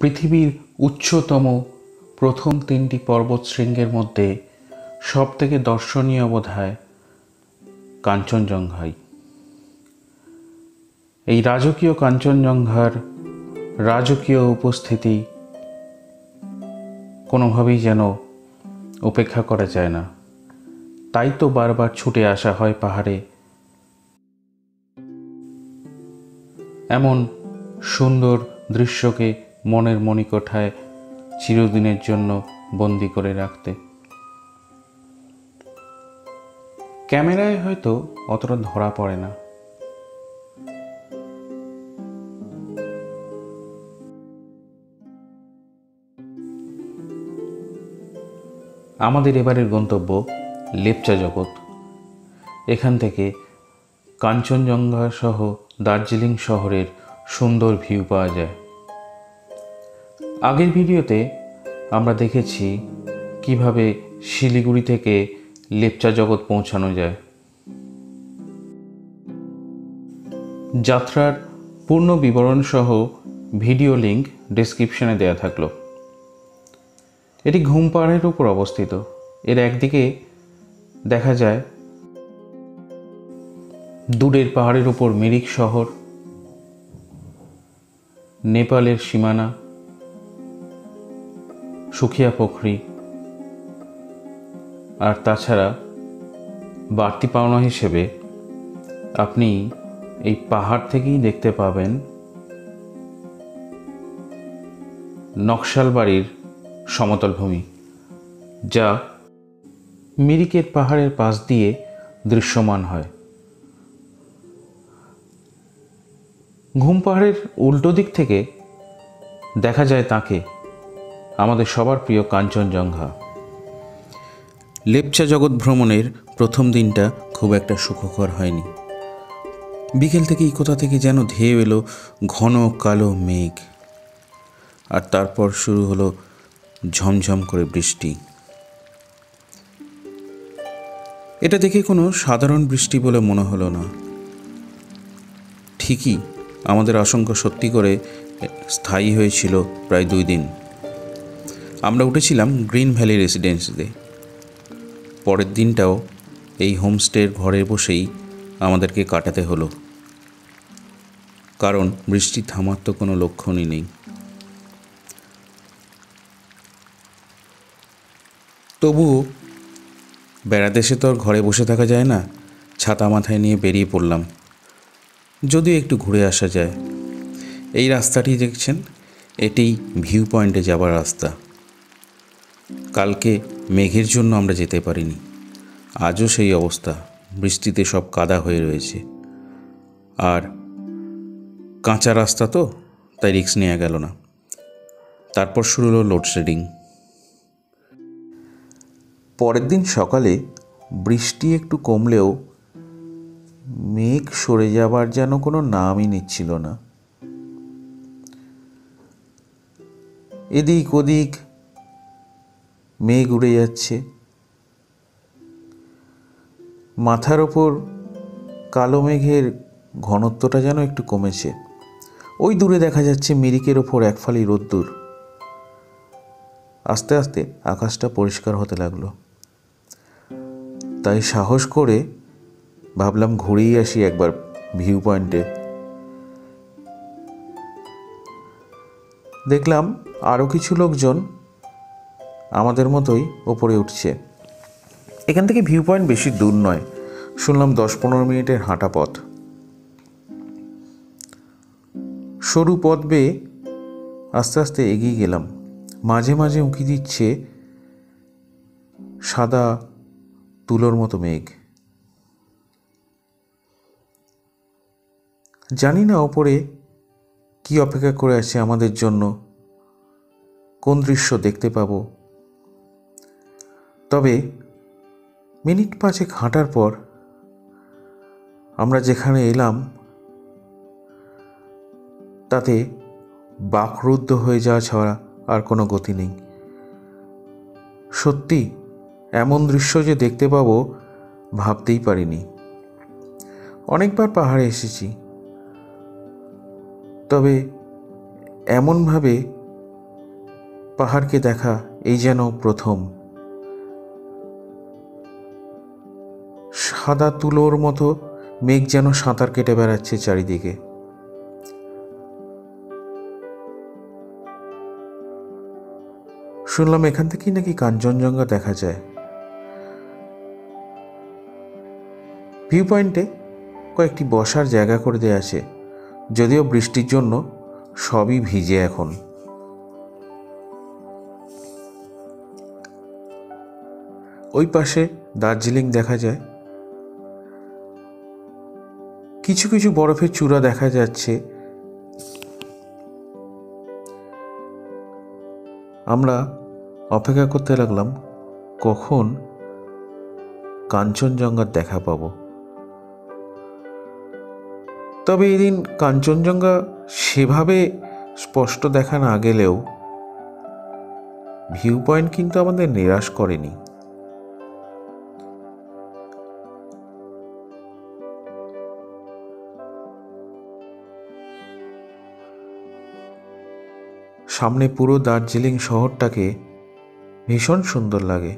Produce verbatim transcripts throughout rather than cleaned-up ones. পৃথিবীর উচ্চতম প্রথম তিনটি পর্বতশৃঙ্গের মধ্যে সবথেকে দর্শনীয় বোধহয় কাঞ্চনজঙ্ঘাই। এই রাজকীয় কাঞ্চনজঙ্ঘার রাজকীয় উপস্থিতি কোনোভাবেই যেন উপেক্ষা করা যায় না, তাই তো বারবার ছুটে আসা হয় পাহাড়ে এমন সুন্দর দৃশ্যকে মনের মণিকোঠায় চিরদিনের জন্য বন্দী করে রাখতে। ক্যামেরায় হয়তো অতটা ধরা পড়ে না, আমাদের এবারের গন্তব্য লেপচা জগৎ। এখান থেকে কাঞ্চনজঙ্ঘা সহ দার্জিলিং শহরের সুন্দর ভিউ পাওয়া যায়। আগের ভিডিওতে আমরা দেখেছি কিভাবে শিলিগুড়ি থেকে লেপচা জগৎ পৌঁছানো যায়। যাত্রার পূর্ণ বিবরণ সহ ভিডিও লিঙ্ক ডেসক্রিপশনে দেয়া থাকলো। এটি ঘুম পাহাড়ের উপর অবস্থিত। এর একদিকে দেখা যায় দূরের পাহাড়ের উপর মিরিক শহর, নেপালের সীমানা, সুখিয়াপোখরি, আর তাছাড়া বাড়তি পাওনা হিসেবে আপনি এই পাহাড় থেকেই দেখতে পাবেন নকশালবাড়ির সমতল ভূমি, যা মিরিকের পাহাড়ের পাশ দিয়ে দৃশ্যমান হয়। ঘুম পাহাড়ের উল্টো দিক থেকে দেখা যায় তাকে, আমাদের সবার প্রিয় কাঞ্চনজঙ্ঘা। লেপচা জগৎ ভ্রমণের প্রথম দিনটা খুব একটা সুখকর হয়নি। বিকেল থেকেই কোথা থেকে যেন ধেয়ে এলো ঘন কালো মেঘ, আর তারপর শুরু হলো ঝমঝম করে বৃষ্টি। এটা দেখে কোনো সাধারণ বৃষ্টি বলে মনে হলো না। ঠিকই আমাদের আশঙ্কা সত্যি করে স্থায়ী হয়েছিল প্রায় দুই দিন। আমরা উঠেছিলাম গ্রিন ভ্যালি রেসিডেন্সিতে। পরের দিনটাও এই হোমস্টের ঘরে বসেই আমাদেরকে কাটাতে হলো, কারণ বৃষ্টি থামার তো কোনো লক্ষণই নেই। তবুও বেড়াতে এসে তো আর ঘরে বসে থাকা যায় না, ছাতা মাথায় নিয়ে বেরিয়ে পড়লাম। যদিও একটু ঘুরে আসা যায়। এই রাস্তাটি দেখছেন, এটি ভিউ পয়েন্টে যাবার রাস্তা। কালকে মেঘের জন্য আমরা যেতে পারিনি, আজও সেই অবস্থা। বৃষ্টিতে সব কাদা হয়ে রয়েছে, আর কাঁচা রাস্তা তো, তাই রিস্ক নেওয়া গেল না। তারপর শুরু হলো লোডশেডিং। পরের দিন সকালে বৃষ্টি একটু কমলেও মেঘ সরে যাবার যেন কোনো নামই নিচ্ছিল না। এদিক ওদিক মেঘ উড়ে যাচ্ছে, মাথার ওপর কালো মেঘের ঘনত্বটা যেন একটু কমেছে। ওই দূরে দেখা যাচ্ছে মিরিকের ওপর একফালি রোদ্দুর। আস্তে আস্তে আকাশটা পরিষ্কার হতে লাগলো, তাই সাহস করে ভাবলাম ঘুরেই আসি একবার ভিউ পয়েন্টে। দেখলাম আরও কিছু লোকজন আমাদের মতোই ওপরে উঠছে। এখান থেকে ভিউ পয়েন্ট বেশি দূর নয়, শুনলাম দশ পনেরো মিনিটের হাঁটা পথ। সরু পথ বেয়ে আস্তে আস্তে এগিয়ে গেলাম। মাঝে মাঝে উঁকি দিচ্ছে সাদা তুলোর মতো মেঘ। জানি না ওপরে কি অপেক্ষা করে আছে আমাদের জন্য, কোন দৃশ্য দেখতে পাবো। তবে মিনিট পাঁচেক হাঁটার পর আমরা যেখানে এলাম তাতে বাকরুদ্ধ হয়ে যাওয়া ছাড়া আর কোনো গতি নেই। সত্যি এমন দৃশ্য যে দেখতে পাবো ভাবতেই পারিনি। অনেকবার পাহাড়ে এসেছি, তবে এমনভাবে पहाड़ के देखा ए जान प्रथम সাদা তুলোর মতো মেঘ যেন সাঁতার কেটে বেড়াচ্ছে চারিদিকে। শুনলাম এখান থেকেই নাকি কাঞ্চনজঙ্ঘা দেখা যায়। ভিউ পয়েন্টে কয়েকটি বসার জায়গা করে দেয়া আছে, যদিও বৃষ্টির জন্য সবই ভিজে এখন। ওই পাশে দার্জিলিং দেখা যায়, কিছু কিছু বরফের চূড়া দেখা যাচ্ছে। আমরা অপেক্ষা করতে লাগলাম কখন কাঞ্চনজঙ্ঘার দেখা পাব। তবে এই দিন কাঞ্চনজঙ্ঘা সেভাবে স্পষ্ট দেখা না গেলেও ভিউ পয়েন্ট কিন্তু আমাদের নিরাশ করেনি। সামনে পুরো দার্জিলিং শহরটাকে ভীষণ সুন্দর লাগে।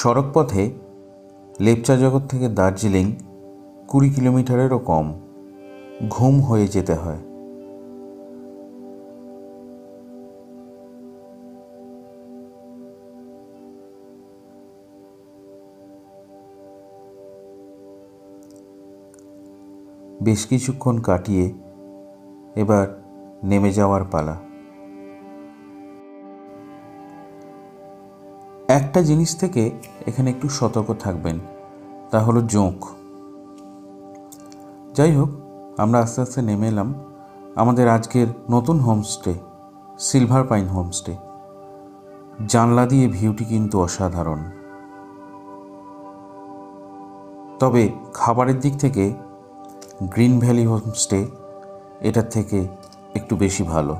সড়কপথে লেপচা জগৎ থেকে দার্জিলিং কুড়ি কিলোমিটারেরও কম, ঘুম হয়ে যেতে হয়। বেশ কিছুক্ষণ কাটিয়ে এবার নেমে যাওয়ার পালা। একটা জিনিস থেকে এখানে একটু সতর্ক থাকবেন, তা হলো জোঁক। যাই হোক, আমরা আস্তে আস্তে নেমে এলাম আমাদের আজকের নতুন হোমস্টে, সিলভার পাইন হোমস্টে। জানলা দিয়ে ভিউটি কিন্তু অসাধারণ, তবে খাবারের দিক থেকে গ্রিন ভ্যালি হোমস্টে এটার থেকে একটু বেশি ভালো।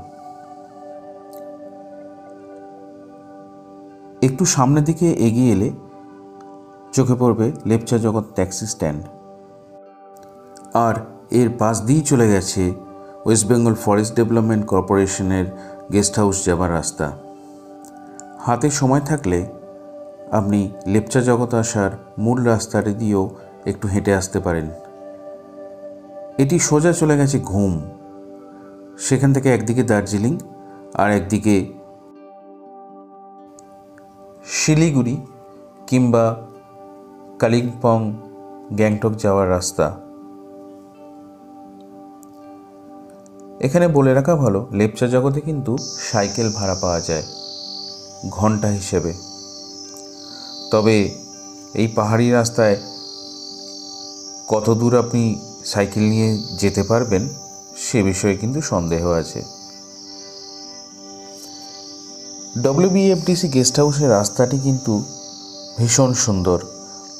একটু সামনের দিকে এগিয়ে এলে চোখে পড়বে লেপচা জগৎ ট্যাক্সি স্ট্যান্ড, আর এর পাশ দিয়েই চলে গেছে ওয়েস্ট বেঙ্গল ফরেস্ট ডেভেলপমেন্ট কর্পোরেশনের গেস্ট হাউস যাবার রাস্তা। হাতে সময় থাকলে আপনি লেপচা জগৎ আসার মূল রাস্তাটি দিয়েও একটু হেঁটে আসতে পারেন। এটি সোজা চলে গেছে ঘুম, সেখান থেকে একদিকে দার্জিলিং আর একদিকে শিলিগুড়ি কিংবা কালিম্পং গ্যাংটক যাওয়ার রাস্তা। এখানে বলে রাখা ভালো, লেপচা জগতে কিন্তু সাইকেল ভাড়া পাওয়া যায় ঘন্টা হিসেবে, তবে এই পাহাড়ি রাস্তায় কত দূর আপনি সাইকেল নিয়ে যেতে পারবেন সে বিষয়ে কিন্তু সন্দেহ আছে। ডব্লিউবিএফডিসি গেস্ট হাউসের রাস্তাটি কিন্তু ভীষণ সুন্দর,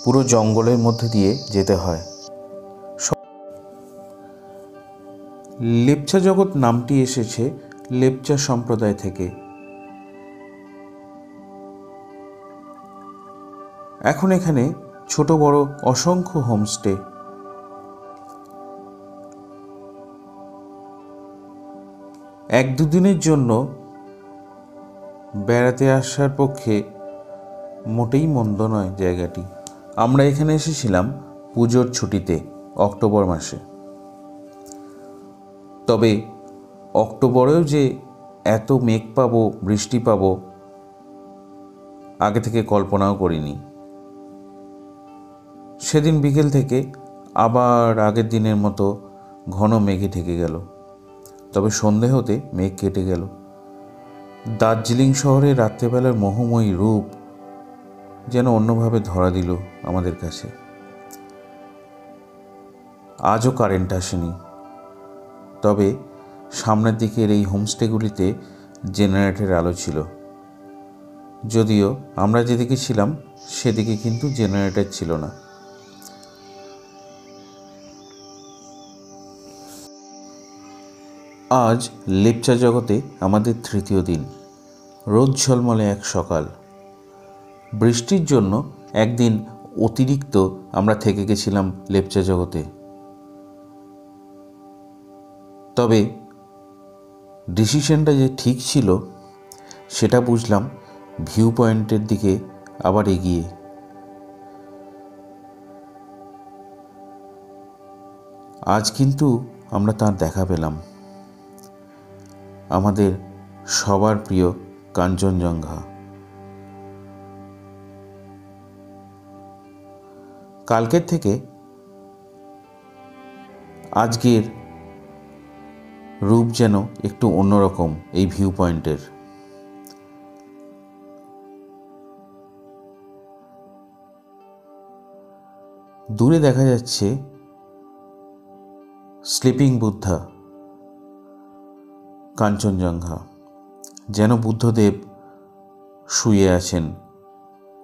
পুরো জঙ্গলের মধ্যে দিয়ে যেতে হয়। লেপচা জগৎ নামটি এসেছে লেপচা সম্প্রদায় থেকে। এখন এখানে ছোট বড় অসংখ্য হোমস্টে। এক দুদিনের জন্য বেড়াতে আসার পক্ষে মোটেই মন্দ নয় জায়গাটি। আমরা এখানে এসেছিলাম পুজোর ছুটিতে অক্টোবর মাসে, তবে অক্টোবরেও যে এত মেঘ পাবো, বৃষ্টি পাবো, আগে থেকে কল্পনাও করিনি। সেদিন বিকেল থেকে আবার আগের দিনের মতো ঘন মেঘে ঢেকে গেল, তবে সন্ধে হতে মেঘ কেটে গেল। দার্জিলিং শহরে রাত্রেবেলার মোহময়ী রূপ যেন অন্যভাবে ধরা দিল আমাদের কাছে। আজও কারেন্ট আসেনি, তবে সামনের দিকের এই হোমস্টেগুলিতে জেনারেটরের আলো ছিল, যদিও আমরা যেদিকে ছিলাম সেদিকে কিন্তু জেনারেটর ছিল না। আজ লেপচা জগতে আমাদের তৃতীয় দিন। রোদ ঝলমলে এক সকাল, বৃষ্টির জন্য একদিন অতিরিক্ত আমরা থেকে গেছিলাম লেপচা জগতে। তবে ডিসিশনটা যে ঠিক ছিল সেটা বুঝলাম ভিউ পয়েন্টের দিকে আবার এগিয়ে। আজ কিন্তু আমরা তার দেখা পেলাম, আমাদের সবার প্রিয় কাঞ্চনজঙ্ঘা। কালকের থেকে আজকের রূপ যেন একটু অন্যরকম এই ভিউ পয়েন্টের। দূরে দেখা যাচ্ছে স্লিপিং বুদ্ধা, কাঞ্চনজঙ্ঘা, যেন বুদ্ধদেব শুয়ে আছেন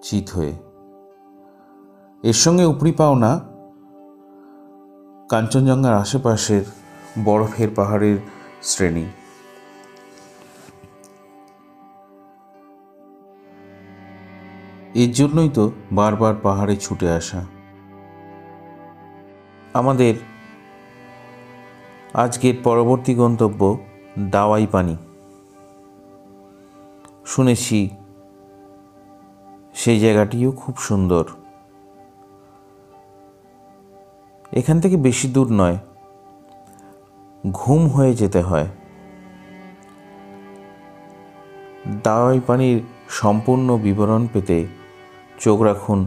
চিত হয়ে। এর সঙ্গে উপরি পাওনা কাঞ্চনজঙ্ঘার আশেপাশের বরফের পাহাড়ের শ্রেণী। এর জন্যই তো বারবার পাহাড়ে ছুটে আসা। আমাদের আজকের পরবর্তী গন্তব্য দাওয়াই পানি। শুনেছি সেই জায়গাটিও খুব সুন্দর। এখান থেকে বেশি দূর নয়, ঘুম হয়ে যেতে হয়। দাওয়াই পানির সম্পূর্ণ বিবরণ পেতে চোখ রাখুন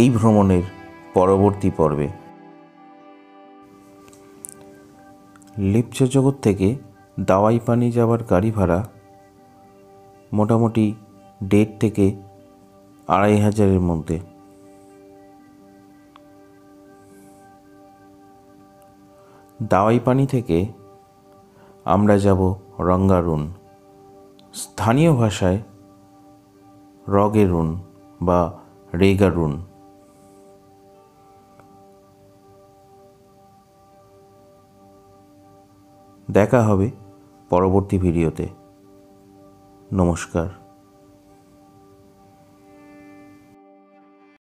এই ভ্রমণের পরবর্তী পর্বে। লেপচা জগৎ থেকে দাওয়াই পানি যাওয়ার গাড়ি ভাড়া মোটামুটি দেড় থেকে আড়াই হাজারের মধ্যে। দাওয়াই পানি থেকে আমরা যাব রঙ্গারুন, স্থানীয় ভাষায় রগেরুন বা রেগারুন। দেখা হবে পরবর্তী ভিডিওতে। নমস্কার।